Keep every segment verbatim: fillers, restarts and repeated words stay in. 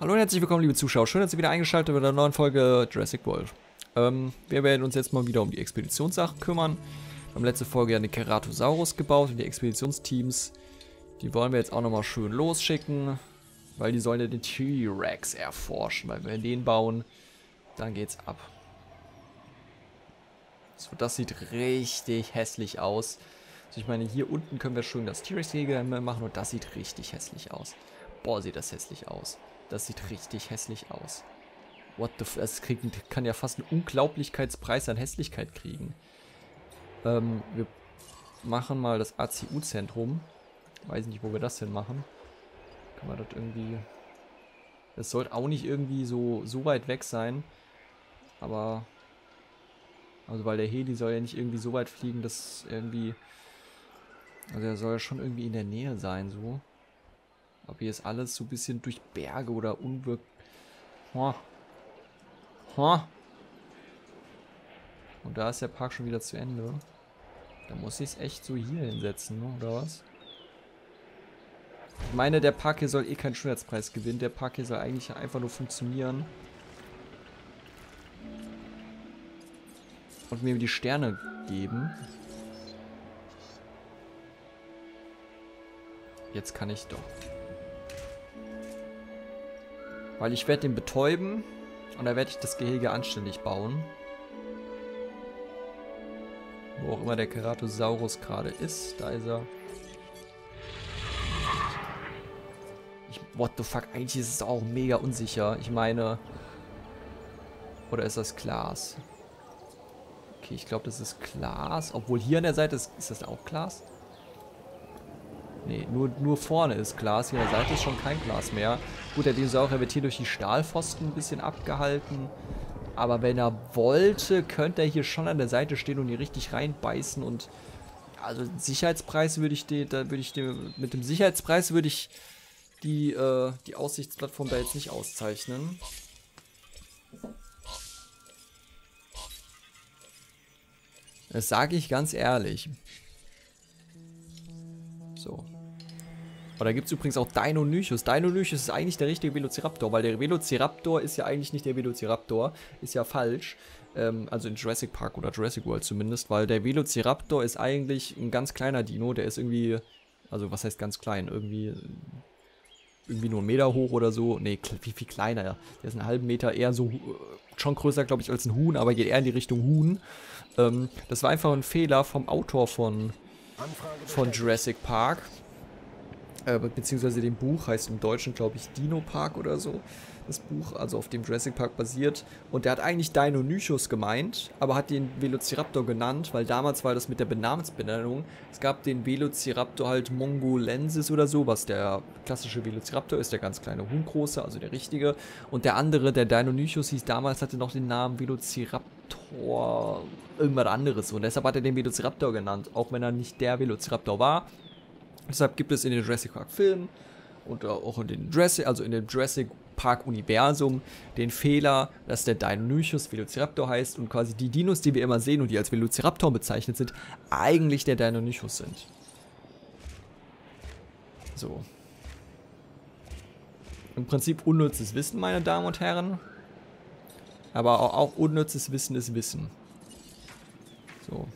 Hallo und herzlich willkommen, liebe Zuschauer. Schön, dass ihr wieder eingeschaltet habt bei der neuen Folge Jurassic World. Ähm, wir werden uns jetzt mal wieder um die Expeditionssachen kümmern. Wir haben letzte Folge ja eine Keratosaurus gebaut und die Expeditionsteams, die wollen wir jetzt auch nochmal schön losschicken, weil die sollen ja den T-Rex erforschen, weil wenn wir den bauen, dann geht's ab. So, das sieht richtig hässlich aus. Also ich meine, hier unten können wir schön das T-Rex-Gehege machen und das sieht richtig hässlich aus. Boah, sieht das hässlich aus. Das sieht richtig hässlich aus. What the f... Das kriegt, kann ja fast einen Unglaublichkeitspreis an Hässlichkeit kriegen. Ähm, wir machen mal das A C U-Zentrum. Weiß nicht, wo wir das denn machen. Kann man das irgendwie... Das sollte auch nicht irgendwie so, so weit weg sein. Aber... Also, weil der Heli soll ja nicht irgendwie so weit fliegen, dass irgendwie... Also, er soll ja schon irgendwie in der Nähe sein, so. Aber hier ist alles so ein bisschen durch Berge oder unwirk... Ha. Ha. Und da ist der Park schon wieder zu Ende. Da muss ich es echt so hier hinsetzen, ne? Oder was? Ich meine, der Park hier soll eh keinen Schönheitspreis gewinnen. Der Park hier soll eigentlich einfach nur funktionieren. Und mir die Sterne geben. Jetzt kann ich doch. Weil ich werde den betäuben und da werde ich das Gehege anständig bauen. Wo auch immer der Keratosaurus gerade ist, da ist er. Ich, what the fuck, eigentlich ist es auch mega unsicher. Ich meine, oder ist das Glas? Okay, ich glaube, das ist Glas. Obwohl hier an der Seite ist, ist das auch Glas? Nee, nur, nur vorne ist Glas. Hier an der Seite ist schon kein Glas mehr. Gut, der Dinosaurier wird hier durch die Stahlpfosten ein bisschen abgehalten. Aber wenn er wollte, könnte er hier schon an der Seite stehen und hier richtig reinbeißen. Und also Sicherheitspreis würde ich den, da würde ich den, mit dem Sicherheitspreis würde ich die, äh, die Aussichtsplattform da jetzt nicht auszeichnen. Das sage ich ganz ehrlich. So. Aber da gibt es übrigens auch Deinonychus. Deinonychus ist eigentlich der richtige Velociraptor, weil der Velociraptor ist ja eigentlich nicht der Velociraptor. Ist ja falsch. Ähm, also in Jurassic Park oder Jurassic World zumindest, weil der Velociraptor ist eigentlich ein ganz kleiner Dino. Der ist irgendwie, also was heißt ganz klein? Irgendwie irgendwie nur einen Meter hoch oder so. Nee, wie viel kleiner? Der ist einen halben Meter eher so, schon größer, glaube ich, als ein Huhn, aber geht eher in die Richtung Huhn. Ähm, das war einfach ein Fehler vom Autor von, von Jurassic Park. Beziehungsweise dem Buch, heißt im Deutschen, glaube ich, Dino Park oder so, das Buch, also auf dem Jurassic Park basiert. Und der hat eigentlich Deinonychus gemeint, aber hat den Velociraptor genannt, weil damals war das mit der Benamensbenennung. Es gab den Velociraptor halt Mongolensis oder so, was der klassische Velociraptor ist, der ganz kleine Huhngroße, also der richtige. Und der andere, der Deinonychus hieß damals, hatte noch den Namen Velociraptor irgendwas anderes. Und deshalb hat er den Velociraptor genannt, auch wenn er nicht der Velociraptor war. Deshalb gibt es in den Jurassic Park Filmen und auch in den Jurassic, also in dem Jurassic Park Universum den Fehler, dass der Deinonychus Velociraptor heißt und quasi die Dinos, die wir immer sehen und die als Velociraptor bezeichnet sind, eigentlich der Deinonychus sind. So. Im Prinzip unnützes Wissen, meine Damen und Herren. Aber auch unnützes Wissen ist Wissen. So.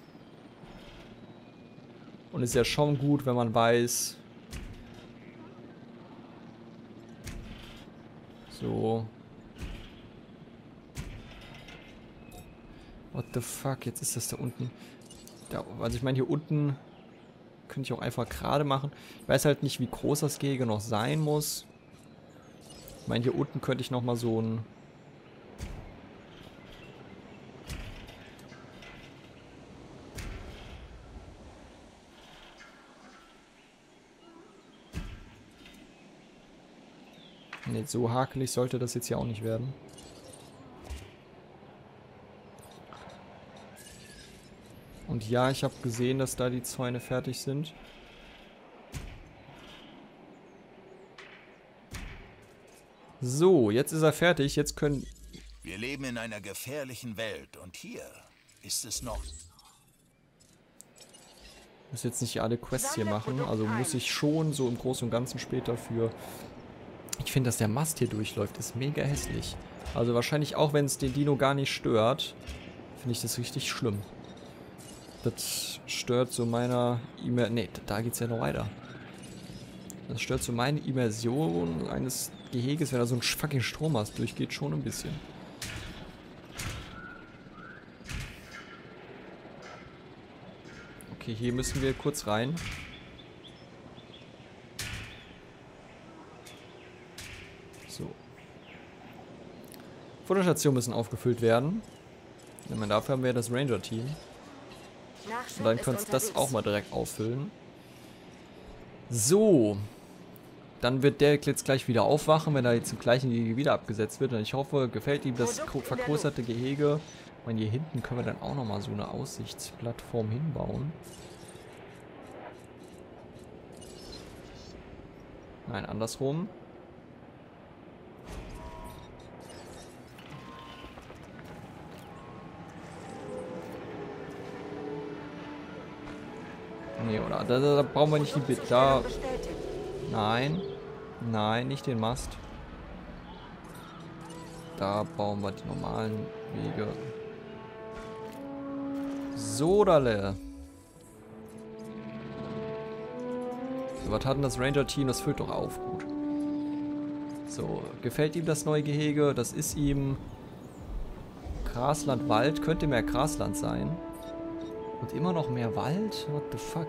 Und ist ja schon gut, wenn man weiß. So. What the fuck? Jetzt ist das da unten. Da, also ich meine, hier unten könnte ich auch einfach gerade machen. Ich weiß halt nicht, wie groß das Gehege noch sein muss. Ich meine, hier unten könnte ich nochmal so ein... Nee, so hakelig sollte das jetzt ja auch nicht werden. Und ja, ich habe gesehen, dass da die Zäune fertig sind. So, jetzt ist er fertig. Jetzt können... Wir leben in einer gefährlichen Welt und hier ist es noch... Ich muss jetzt nicht alle Quests hier machen. Also muss ich schon so im Großen und Ganzen später für... Ich finde, dass der Mast hier durchläuft, ist mega hässlich. Also wahrscheinlich auch, wenn es den Dino gar nicht stört, finde ich das richtig schlimm. Das stört so meiner Immer... Ne, da geht's ja noch weiter. Das stört so meine Immersion eines Geheges, wenn da so ein fucking Strommast durchgeht, schon ein bisschen. Okay, hier müssen wir kurz rein. So. Futterstationen müssen aufgefüllt werden. Ich meine, dafür haben wir das Ranger-Team. Und dann könnt ihr das auch mal direkt auffüllen. So. Dann wird der jetzt gleich wieder aufwachen, wenn er jetzt im gleichen Gehege wieder abgesetzt wird. Und ich hoffe, gefällt ihm das vergrößerte Gehege. Ich meine, hier hinten können wir dann auch nochmal so eine Aussichtsplattform hinbauen. Nein, andersrum. Nee, oder? Da, da, da brauchen wir nicht die Bit. Da. Nein. Nein, nicht den Mast. Da bauen wir die normalen Wege. Sodale. So, was hat denn das Ranger-Team? Das füllt doch auf. Gut. So, gefällt ihm das neue Gehege? Das ist ihm. Grasland, Wald. Könnte mehr Grasland sein. Und immer noch mehr Wald? What the fuck?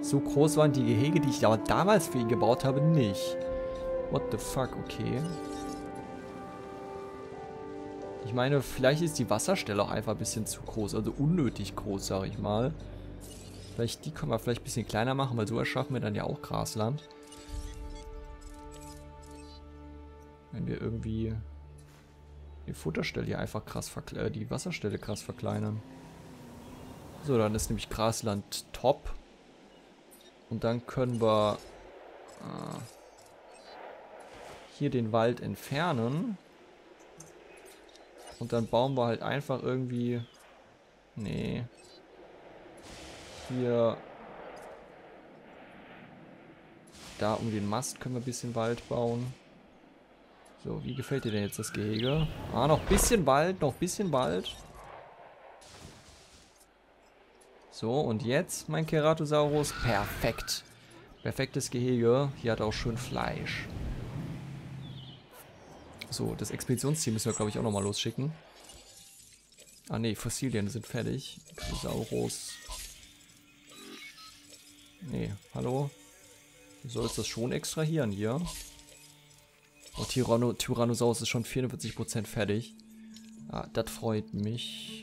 So groß waren die Gehege, die ich damals für ihn gebaut habe, nicht. What the fuck, okay. Ich meine, vielleicht ist die Wasserstelle auch einfach ein bisschen zu groß. Also unnötig groß, sage ich mal. Vielleicht die können wir vielleicht ein bisschen kleiner machen, weil so erschaffen wir dann ja auch Grasland. Wenn wir irgendwie die Futterstelle hier einfach krass verkleinern, äh, die Wasserstelle krass verkleinern. So, dann ist nämlich Grasland top. Und dann können wir äh, hier den Wald entfernen. Und dann bauen wir halt einfach irgendwie... Nee. Hier... Da um den Mast können wir ein bisschen Wald bauen. So, wie gefällt dir denn jetzt das Gehege? Ah, noch ein bisschen Wald, noch ein bisschen Wald. So, und jetzt mein Keratosaurus. Perfekt. Perfektes Gehege. Hier hat er auch schön Fleisch. So, das Expeditionsteam müssen wir, glaube ich, auch nochmal losschicken. Ah, ne, Fossilien sind fertig. Keratosaurus. Ne, hallo? Du sollst das schon extrahieren hier. Oh, Tyranno Tyrannosaurus ist schon vierundvierzig Prozent fertig. Ah, das freut mich.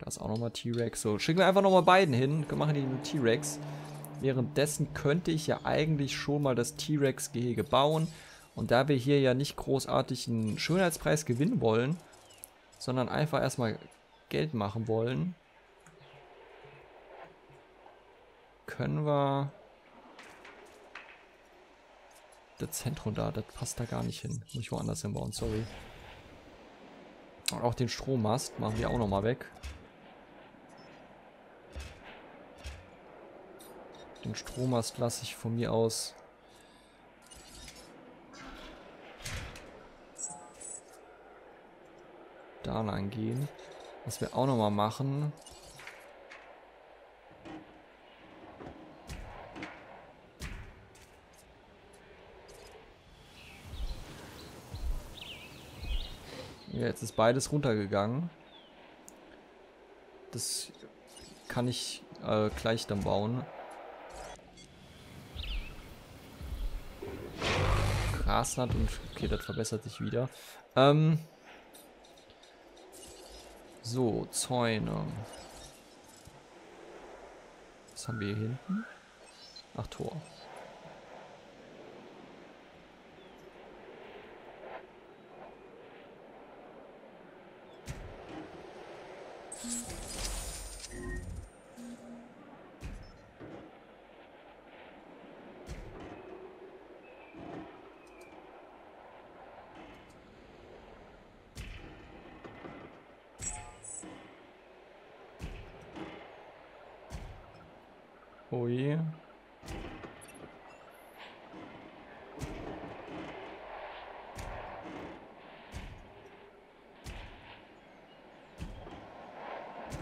Das ist auch nochmal T-Rex. So, schicken wir einfach nochmal beiden hin. Wir machen den T-Rex. Währenddessen könnte ich ja eigentlich schon mal das T-Rex-Gehege bauen. Und da wir hier ja nicht großartig einen Schönheitspreis gewinnen wollen, sondern einfach erstmal Geld machen wollen, können wir das Zentrum da, das passt da gar nicht hin. Muss ich woanders hinbauen, sorry. Und auch den Strommast machen wir auch nochmal weg. Den Strommast lasse ich von mir aus. Da lang gehen. Was wir auch nochmal machen. Ja, jetzt ist beides runtergegangen. Das kann ich äh, gleich dann bauen. Grasland und... Okay, das verbessert sich wieder. Ähm, so, Zäune. Was haben wir hier hinten? Ach, Tor. Oh je.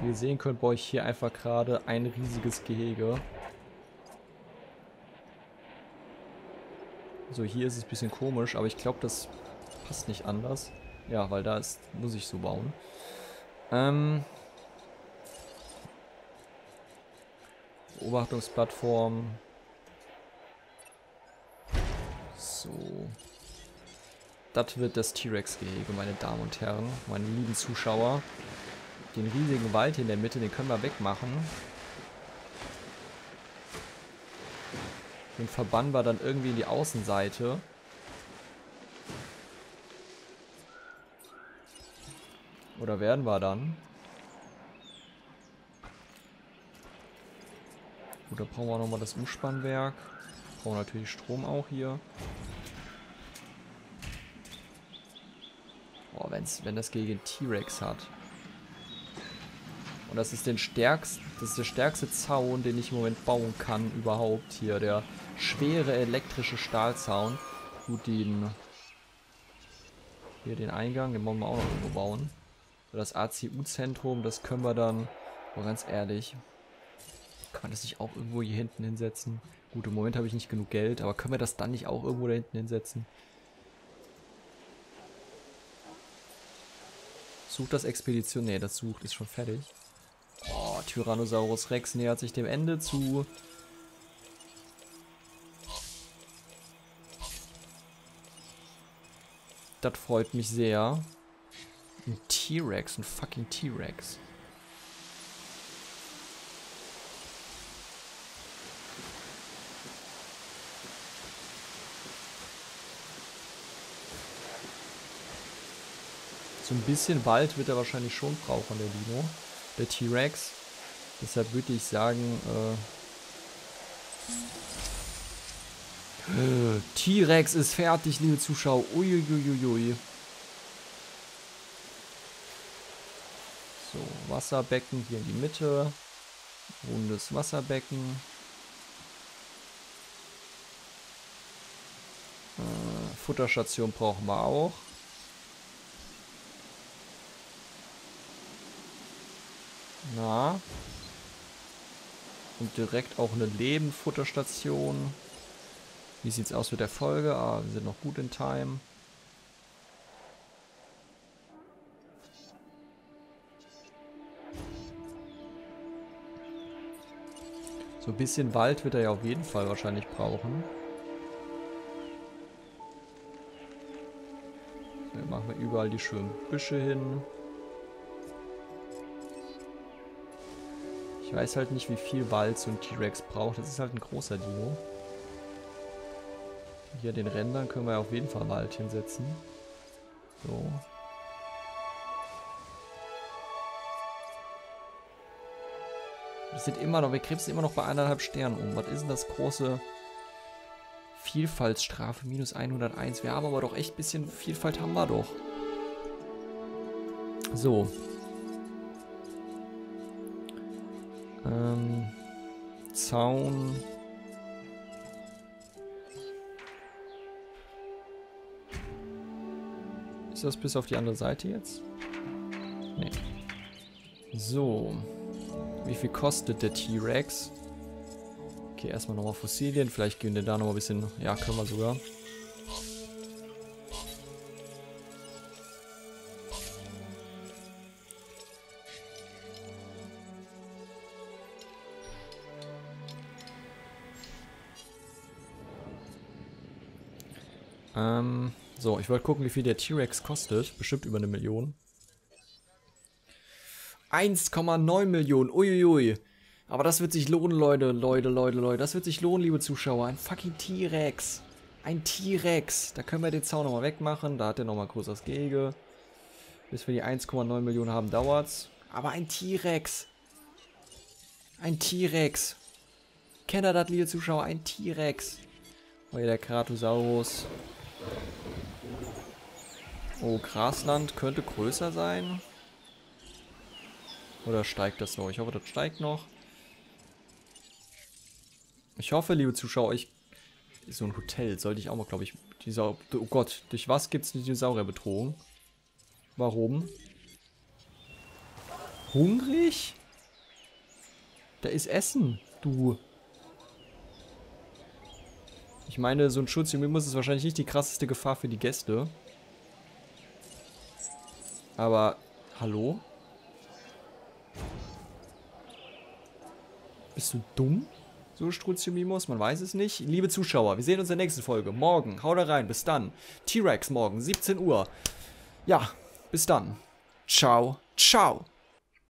Wie ihr sehen könnt, baue ich hier einfach gerade ein riesiges Gehege. So, hier ist es ein bisschen komisch, aber ich glaube, das passt nicht anders. Ja, weil da ist, muss ich so bauen. Ähm... Beobachtungsplattform. So. Das wird das T-Rex-Gehege, meine Damen und Herren, meine lieben Zuschauer. Den riesigen Wald hier in der Mitte, den können wir wegmachen. Den verbannen wir dann irgendwie in die Außenseite. Oder werden wir dann? Gut, da brauchen wir nochmal das Umspannwerk. Brauchen natürlich Strom auch hier. Boah, wenn's, wenn das gegen T-Rex hat. Und das ist, den stärkst, das ist der stärkste Zaun, den ich im Moment bauen kann überhaupt hier. Der schwere elektrische Stahlzaun. Gut, den... Hier den Eingang, den wollen wir auch noch irgendwo bauen. So, das A C U-Zentrum, das können wir dann... Oh, ganz ehrlich... Kann man das nicht auch irgendwo hier hinten hinsetzen? Gut, im Moment habe ich nicht genug Geld, aber können wir das dann nicht auch irgendwo da hinten hinsetzen? Sucht das Expedition? Ne, das sucht, ist schon fertig. Oh, Tyrannosaurus Rex nähert sich dem Ende zu. Das freut mich sehr. Ein T-Rex, ein fucking T-Rex. So ein bisschen Wald wird er wahrscheinlich schon brauchen, der Dino, der T-Rex. Deshalb würde ich sagen, äh, T-Rex ist fertig, liebe Zuschauer. Uiuiuiui. So, Wasserbecken hier in die Mitte. Rundes Wasserbecken. Äh, Futterstation brauchen wir auch. Na. Und direkt auch eine Lebenfutterstation. Wie sieht's aus mit der Folge? Ah, wir sind noch gut in Time. So ein bisschen Wald wird er ja auf jeden Fall wahrscheinlich brauchen. Dann machen wir überall die schönen Büsche hin. Ich weiß halt nicht, wie viel Wald so ein T-Rex braucht. Das ist halt ein großer Dino. Hier den Rändern können wir auf jeden Fall Wald hinsetzen. So. Wir sind immer noch, wir krebsen immer noch bei anderthalb Sternen um. Was ist denn das große Vielfaltsstrafe? Minus hunderteins. Wir haben aber doch echt ein bisschen Vielfalt haben wir doch. So. Ähm, Zaun. Ist das bis auf die andere Seite jetzt? Nee. So. Wie viel kostet der T-Rex? Okay, erstmal nochmal Fossilien. Vielleicht gehen wir da nochmal ein bisschen... Ja, können wir sogar. Ähm, so, ich wollte gucken, wie viel der T-Rex kostet. Bestimmt über eine Million. eins Komma neun Millionen, uiuiui. Aber das wird sich lohnen, Leute, Leute, Leute, Leute. Das wird sich lohnen, liebe Zuschauer. Ein fucking T-Rex. Ein T-Rex. Da können wir den Zaun nochmal wegmachen. Da hat der nochmal größeres Gehege. Bis wir die eins Komma neun Millionen haben, dauert's. Aber ein T-Rex. Ein T-Rex. Kennt ihr das, liebe Zuschauer? Ein T-Rex. Oh, hier der Keratosaurus. Oh, Grasland könnte größer sein. Oder steigt das noch? Ich hoffe, das steigt noch. Ich hoffe, liebe Zuschauer, ich... So ein Hotel sollte ich auch mal, glaube ich... Dieser, oh Gott, durch was gibt es eine Dinosaurierbedrohung? Warum? Hungrig? Da ist Essen, du. Ich meine, so ein Struziomimus ist wahrscheinlich nicht die krasseste Gefahr für die Gäste. Aber, hallo? Bist du dumm? So Struziomimus, man weiß es nicht. Liebe Zuschauer, wir sehen uns in der nächsten Folge. Morgen, haut rein, bis dann. T-Rex morgen, siebzehn Uhr. Ja, bis dann. Ciao, ciao.